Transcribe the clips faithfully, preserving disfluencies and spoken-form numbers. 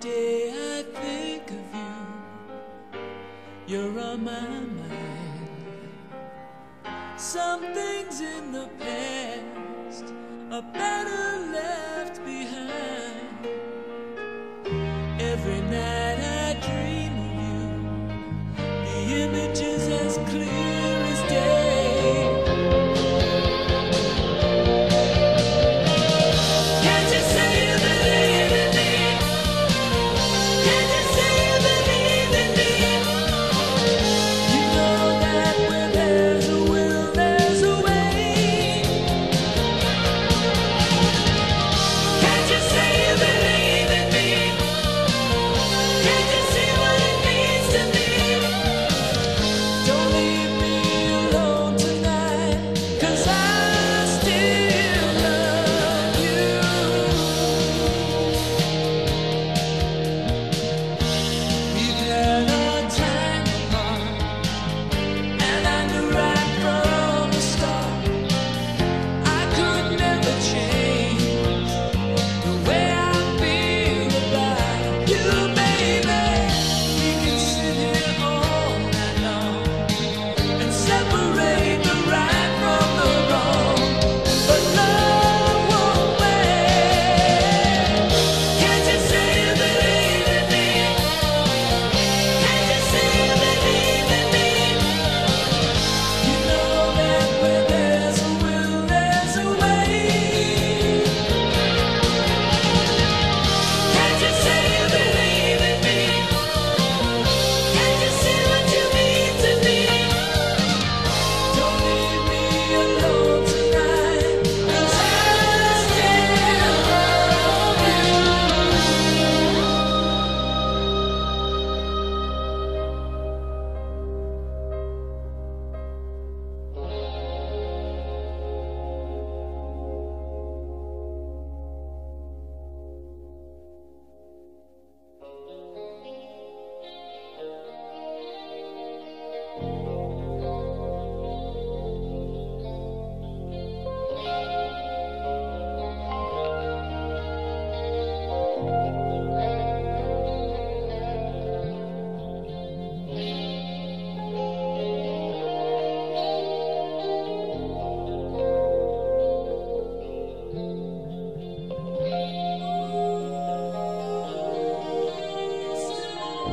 day I think of you, you're on my mind. Some things in the past are better left behind. Every night I dream of you, the image is as clear as day.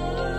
Oh,